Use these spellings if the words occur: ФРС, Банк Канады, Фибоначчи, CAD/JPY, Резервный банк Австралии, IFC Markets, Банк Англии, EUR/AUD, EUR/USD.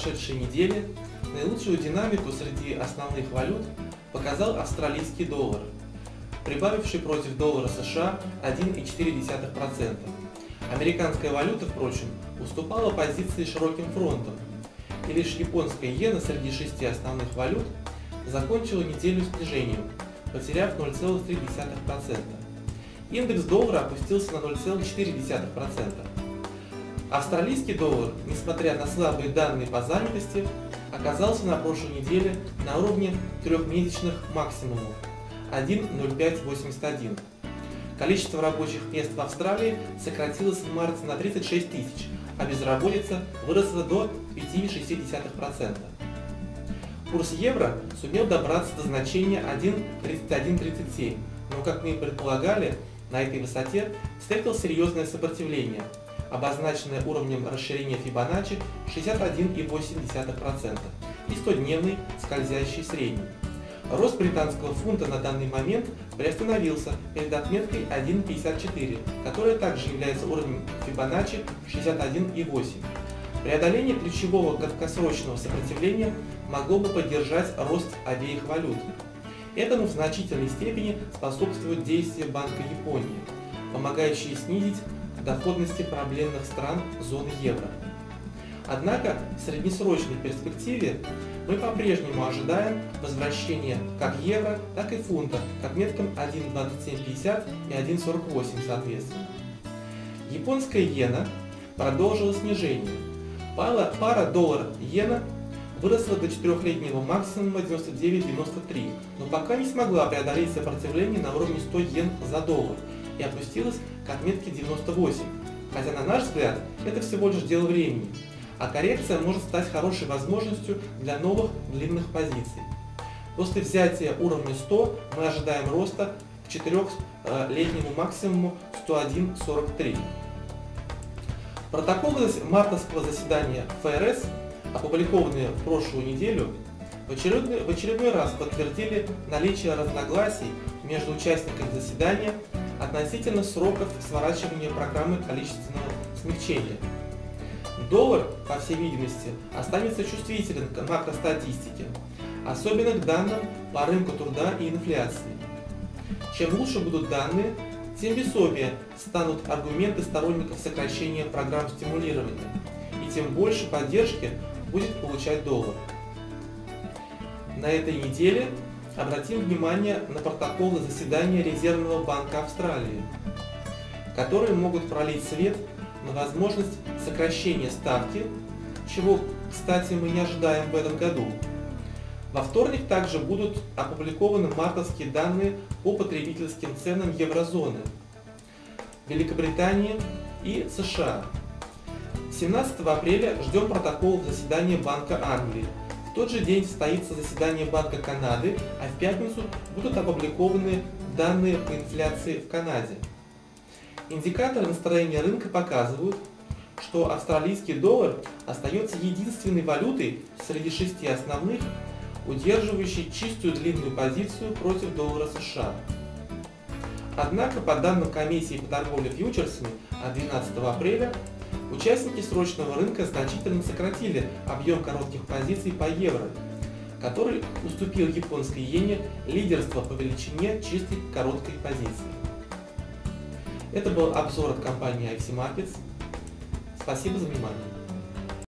прошедшей неделе наилучшую динамику среди основных валют показал австралийский доллар, прибавивший против доллара США 1,4%. Американская валюта, впрочем, уступала позиции широким фронтом, и лишь японская иена среди 6 основных валют закончила неделю снижением, потеряв 0,3%. Индекс доллара опустился на 0,4%. Австралийский доллар, несмотря на слабые данные по занятости, оказался на прошлой неделе на уровне трехмесячных максимумов 1,0581. Количество рабочих мест в Австралии сократилось в марте на 36 тысяч, а безработица выросла до 5,6%. Курс евро сумел добраться до значения 1,3137, но, как мы и предполагали, на этой высоте встретил серьезное сопротивление, обозначенное уровнем расширения Фибоначчи 61,8% и 100-дневный скользящий средний. Рост британского фунта на данный момент приостановился перед отметкой 1,54, которая также является уровнем Фибоначчи 61,8. Преодоление ключевого краткосрочного сопротивления могло бы поддержать рост обеих валют. Этому в значительной степени способствует действие Банка Японии, помогающие снизить доходности проблемных стран зоны евро. Однако в среднесрочной перспективе мы по-прежнему ожидаем возвращения как евро, так и фунта к отметкам 1,2750 и 1,48 соответственно. Японская иена продолжила снижение. Пара доллар-иена выросла до 4-летнего максимума 99,93, но пока не смогла преодолеть сопротивление на уровне 100 иен за доллар и опустилась к отметке 98, хотя, на наш взгляд, это всего лишь дело времени, а коррекция может стать хорошей возможностью для новых длинных позиций. После взятия уровня 100 мы ожидаем роста к 4-летнему максимуму 101,43. Протоколы мартовского заседания ФРС, опубликованные в прошлую неделю, в очередной раз подтвердили наличие разногласий между участниками заседания относительно сроков сворачивания программы количественного смягчения. Доллар, по всей видимости, останется чувствителен к макростатистике, особенно к данным по рынку труда и инфляции. Чем лучше будут данные, тем весомее станут аргументы сторонников сокращения программ стимулирования, и тем больше поддержки будет получать доллар. На этой неделе обратим внимание на протоколы заседания Резервного банка Австралии, которые могут пролить свет на возможность сокращения ставки, чего, кстати, мы не ожидаем в этом году. Во вторник также будут опубликованы мартовские данные по потребительским ценам еврозоны, Великобритании и США. 17 апреля ждем протоколов заседания Банка Англии. В тот же день состоится заседание Банка Канады, а в пятницу будут опубликованы данные по инфляции в Канаде. Индикаторы настроения рынка показывают, что австралийский доллар остается единственной валютой среди 6 основных, удерживающей чистую длинную позицию против доллара США. Однако, по данным комиссии по торговле фьючерсами от 12 апреля, участники срочного рынка значительно сократили объем коротких позиций по евро, который уступил японской иене лидерство по величине чистой короткой позиции. Это был обзор от компании IFC Markets. Спасибо за внимание.